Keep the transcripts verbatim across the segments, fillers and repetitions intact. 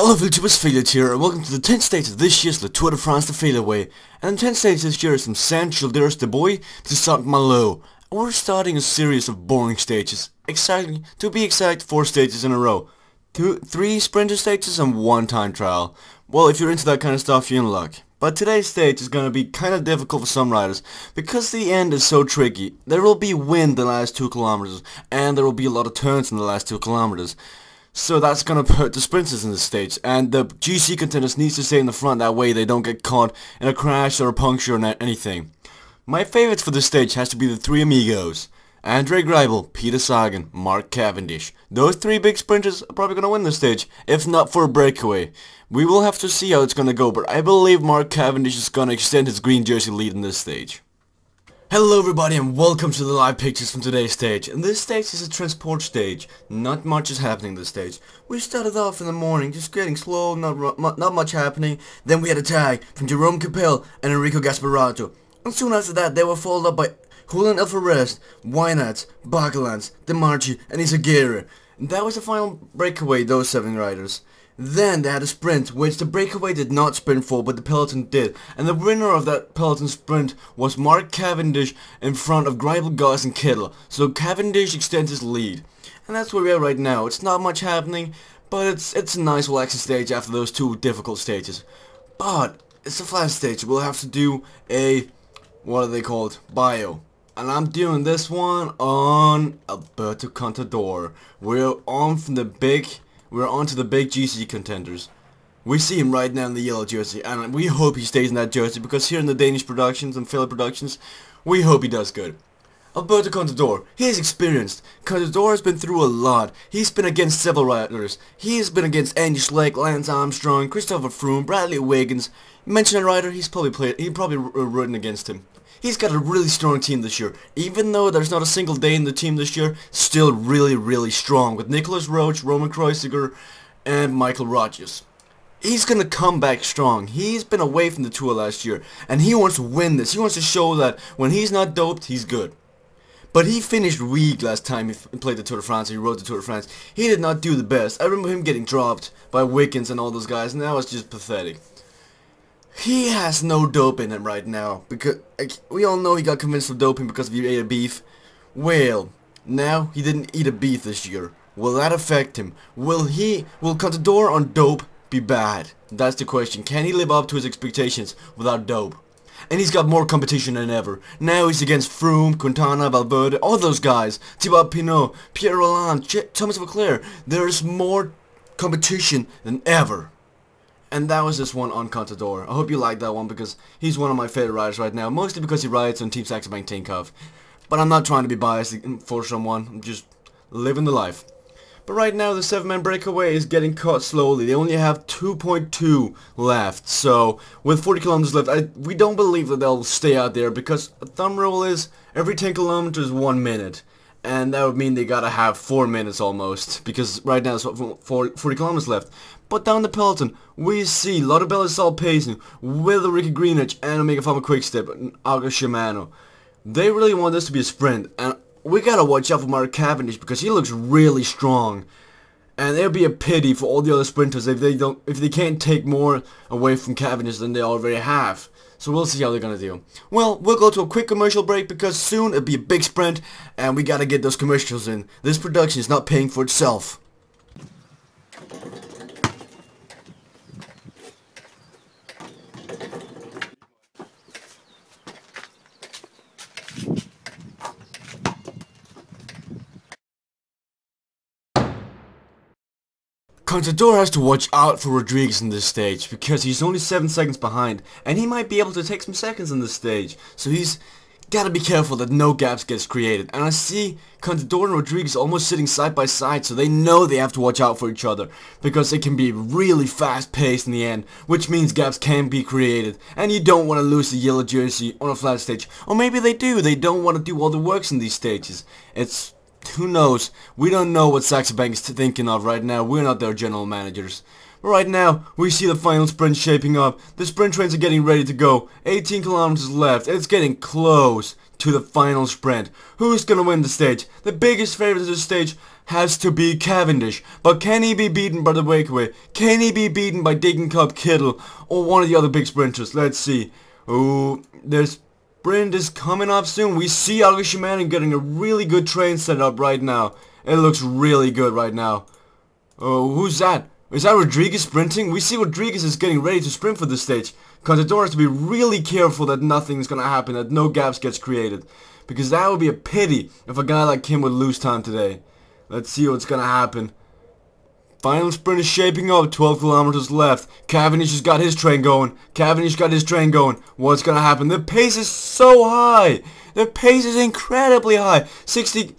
Hello YouTubers, Failured here and welcome to the tenth stage of this year's La Tour de France de Failured Way. And the tenth stage this year is from Saint-Childers-de-Bois to Saint-Malo. And we're starting a series of boring stages. Exciting, to be exact, four stages in a row. Two, three sprinter stages and one time trial. Well, if you're into that kind of stuff, you're in luck. But today's stage is going to be kind of difficult for some riders, because the end is so tricky. There will be wind the last two kilometers, and there will be a lot of turns in the last two kilometers. So that's going to hurt the sprinters in this stage, and the G C contenders needs to stay in the front, that way they don't get caught in a crash or a puncture or anything. My favorites for this stage has to be the three amigos. Andre Greipel, Peter Sagan, Mark Cavendish. Those three big sprinters are probably going to win this stage, if not for a breakaway. We will have to see how it's going to go, but I believe Mark Cavendish is going to extend his green jersey lead in this stage. Hello everybody and welcome to the live pictures from today's stage. And this stage is a transport stage. Not much is happening this stage. We started off in the morning just getting slow, not not much happening. Then we had a tag from Jérôme Coppel and Enrico Gasparotto. And soon after that they were followed up by Julian Alaphilippe, Wynats, Bakelants, Demarchi and Isager. That was the final breakaway, those seven riders. Then they had a sprint, which the breakaway did not sprint for, but the peloton did. And the winner of that peloton sprint was Mark Cavendish in front of Greipel, Goss and Kittel. So Cavendish extends his lead. And that's where we are right now. It's not much happening, but it's it's a nice relaxing stage after those two difficult stages. But it's a flat stage. We'll have to do a, what are they called, bio. And I'm doing this one on Alberto Contador. We're on from the big... We're on to the big G C contenders. We see him right now in the yellow jersey, and we hope he stays in that jersey, because here in the Danish productions and Philip productions, we hope he does good. Alberto Contador, he is experienced. Contador has been through a lot. He's been against several riders. He has been against Andy Schleck, Lance Armstrong, Christopher Froome, Bradley Wiggins. Mention a rider, he's probably played. He probably ridden against him. He's got a really strong team this year. Even though there's not a single day in the team this year, still really, really strong with Nicholas Roach, Roman Kreuziger, and Michael Rogers. He's going to come back strong. He's been away from the tour last year, and he wants to win this. He wants to show that when he's not doped, he's good. But he finished weak last time he played the Tour de France, he rode the Tour de France. He did not do the best. I remember him getting dropped by Wickens and all those guys, and that was just pathetic. He has no dope in him right now, because like, we all know he got convinced of doping because he ate a beef. Well, now he didn't eat a beef this year. Will that affect him? Will he, will Contador on dope be bad? That's the question. Can he live up to his expectations without dope? And he's got more competition than ever. Now he's against Froome, Quintana, Valverde, all those guys. Thibaut Pinot, Pierre Roland, Thomas Voeckler. There's more competition than ever. And that was this one on Contador. I hope you liked that one because he's one of my favorite riders right now. Mostly because he rides on Team Saxo Bank Tinkoff. But I'm not trying to be biased for someone. I'm just living the life. But right now the seven man breakaway is getting caught slowly. They only have two point two left. So with forty kilometers left, I, we don't believe that they'll stay out there. Because a thumb rule is every ten kilometers one minute. And that would mean they gotta have four minutes almost. Because right now there's forty kilometers left. But down the peloton, we see Laudabelle Isol pacing with Ricky Greenwich and Omega Pharma Quickstep and Argos-Shimano. They really want this to be a sprint, and we gotta watch out for Mark Cavendish because he looks really strong. And it would be a pity for all the other sprinters if they don't, if they can't take more away from Cavendish than they already have. So we'll see how they're gonna do. Well, we'll go to a quick commercial break because soon it'll be a big sprint, and we gotta get those commercials in. This production is not paying for itself. Contador has to watch out for Rodriguez in this stage because he's only seven seconds behind and he might be able to take some seconds in this stage. So he's gotta be careful that no gaps gets created. And I see Contador and Rodriguez almost sitting side by side, so they know they have to watch out for each other because it can be really fast paced in the end, which means gaps can be created and you don't want to lose the yellow jersey on a flat stage. Or maybe they do, they don't want to do all the works in these stages. It's... who knows? We don't know what Saxo Bank is thinking of right now. We're not their general managers. But right now, we see the final sprint shaping up. The sprint trains are getting ready to go. eighteen kilometers left. It's getting close. to the final sprint. Who's gonna win the stage? The biggest favorite of the stage has to be Cavendish, but can he be beaten by the breakaway? Can he be beaten by Degenkolb, Kittel, or one of the other big sprinters? Let's see. Ooh, the sprint is coming up soon. We see Algos-Shimano getting a really good train set up right now. It looks really good right now. Oh, who's that? Is that Rodriguez sprinting? We see Rodriguez is getting ready to sprint for this stage. Contador has to be really careful that nothing's gonna happen, that no gaps gets created. Because that would be a pity if a guy like him would lose time today. Let's see what's gonna happen. Final sprint is shaping up, twelve kilometers left. Cavendish has got his train going. Cavendish got his train going. What's gonna happen? The pace is so high! The pace is incredibly high! sixty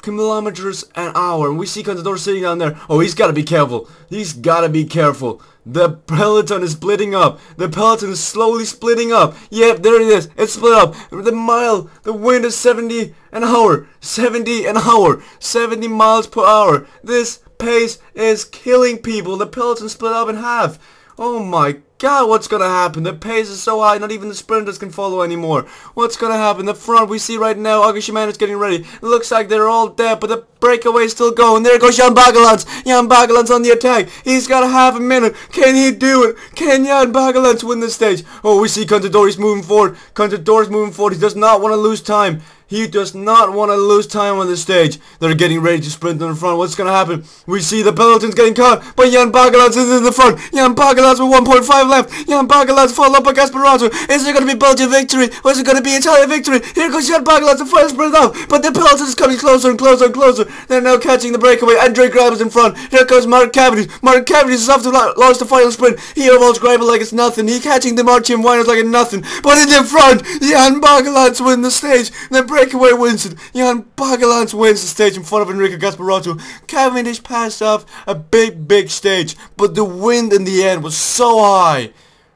kilometers an hour, and we see Contador sitting down there. Oh, he's gotta be careful. He's gotta be careful. The peloton is splitting up. The peloton is slowly splitting up. Yep, there it is. It's split up. The mile, the wind is seventy an hour. seventy an hour. seventy miles per hour. This pace is killing people. The peloton split up in half. Oh my god, what's gonna happen? The pace is so high, not even the sprinters can follow anymore. What's gonna happen? The front we see right now, Algos-Shimano is getting ready. It looks like they're all dead, but the breakaway is still going. There goes Jan Bakelants. Jan Bakelants on the attack. He's got half a minute. Can he do it? Can Jan Bakelants win the stage? Oh, we see Contador is moving forward. Contador is moving forward. He does not want to lose time. He does not want to lose time on the stage. They're getting ready to sprint in the front. What's going to happen? We see the pelotons getting caught, but Jan Bakelants is in the front. Jan Bakelants with one point five left. Jan Bakelants followed up by Gasparotto. Is it going to be Belgian victory? Or is it going to be Italian victory? Here goes Jan Bakelants, the first sprint out. But the peloton is coming closer and closer and closer. They're now catching the breakaway. Andre Greipel is in front. Here comes Mark Cavendish. Mark Cavendish is off to launch the final sprint. He overhauls Greipel like it's nothing. He catching Demarchi and Wynats like it's nothing. But in the front, Jan Bakelants win the stage. The breakaway wins it. Jan Bakelants wins the stage in front of Enrico Gasparotto. Cavendish passed off a big, big stage, but the wind in the end was so high.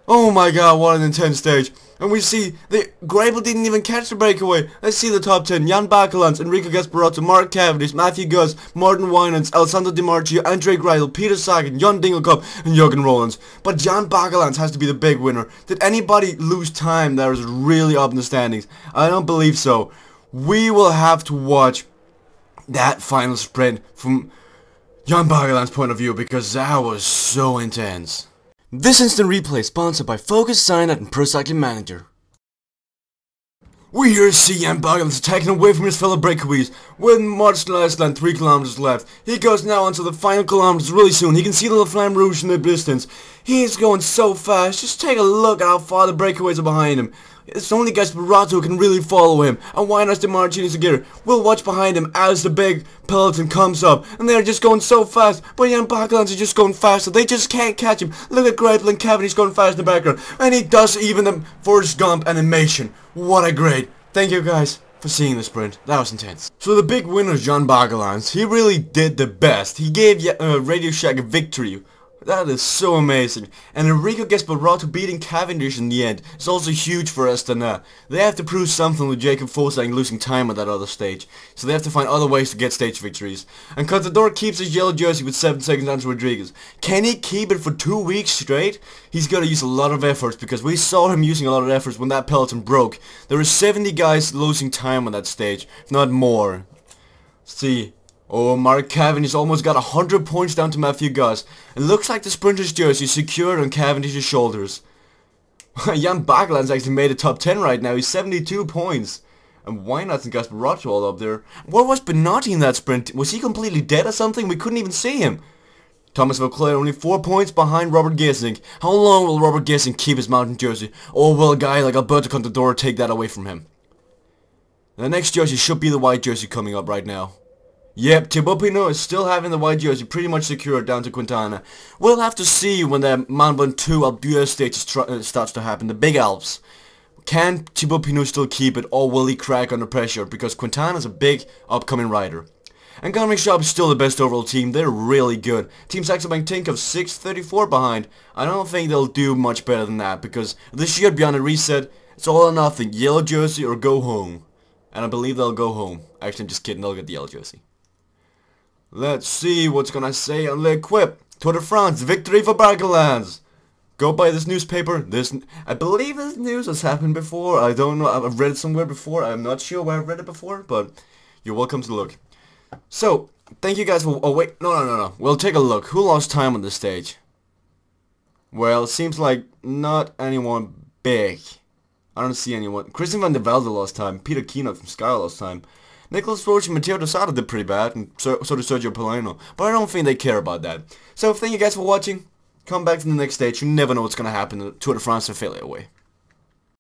Oh my god, what an intense stage. And we see the Greipel didn't even catch the breakaway. Let's see the top ten. Jan Bakelants, Enrico Gasparotto, Mark Cavendish, Matthew Goss, Martin Wynants, Alessandro Demarchi, Andre Greipel, Peter Sagan, Jan Degenkolb, and Jürgen Rollins. But Jan Bakelants has to be the big winner. Did anybody lose time that was really up in the standings? I don't believe so. We will have to watch that final sprint from Jan Bakelants' point of view, because that was so intense. This instant replay is sponsored by Focus, Signet, and Pro Cycling Manager. We here see Jan Bakelants attacking away from his fellow breakaways with much less than three kilometers left. He goes now onto the final kilometers really soon. He can see the Flamme Rouge in the distance. He's going so fast. Just take a look at how far the breakaways are behind him. It's only Gasparotto who can really follow him, and Wynats, Demarchi, and Isager will watch behind him as the big peloton comes up, and they're just going so fast, but Jan Bakelants is just going faster. They just can't catch him. Look at Greipel and Cavendish going fast in the background, and he does even the Forrest Gump animation. What a great. Thank you guys for seeing the sprint. That was intense. So the big winner is Jan Bakelants. He really did the best. He gave uh, Radio Shack a victory. That is so amazing. And Enrico Gasparotto beating Cavendish in the end is also huge for Astana. They have to prove something with Jacob Fuglsang losing time at that other stage. So they have to find other ways to get stage victories. And Contador keeps his yellow jersey with seven seconds onto Rodriguez. Can he keep it for two weeks straight? He's got to use a lot of efforts, because we saw him using a lot of efforts when that peloton broke. There were seventy guys losing time on that stage, if not more. Let's see. Oh, Mark Cavendish almost got one hundred points down to Matthew Goss. It looks like the sprinter's jersey is secured on Cavendish's shoulders. Jan Bakelants actually made a top ten right now. He's seventy-two points. And Wynats and Gasparotto all up there. What was Benatti in that sprint? Was he completely dead or something? We couldn't even see him. Thomas Voeckler only four points behind Robert Gesink. How long will Robert Gesink keep his mountain jersey? Or will a guy like Alberto Contador take that away from him? The next jersey should be the white jersey coming up right now. Yep, Thibaut Pinot is still having the white jersey pretty much secured down to Quintana. We'll have to see when the Mont Ventoux Alpe stage starts to happen, the Big Alps. Can Thibaut Pinot still keep it, or will he crack under pressure? Because Quintana's a big upcoming rider. And Gunning Shop is still the best overall team. They're really good. Team Saxo Bank Tinkoff six thirty-four behind. I don't think they'll do much better than that, because this year beyond a reset, it's all or nothing. Yellow jersey or go home. And I believe they'll go home. Actually, I'm just kidding. They'll get the yellow jersey. Let's see what's gonna say on L'Equipe. Tour de France, victory for Bakelants. Go buy this newspaper. This, I believe this news has happened before. I don't know. I've read it somewhere before. I'm not sure where I've read it before, but you're welcome to look. So, thank you guys for... Oh, wait. No, no, no, no. We'll take a look. Who lost time on this stage? Well, seems like not anyone big. I don't see anyone. Christian van der Velde lost time. Peter Keener from Sky lost time. Nicholas Roach and Matteo Dosado did pretty bad, and so, so did Sergio Polano. But I don't think they care about that. So, thank you guys for watching. Come back to the next stage. You never know what's going to happen to Tour de France de Failured Way.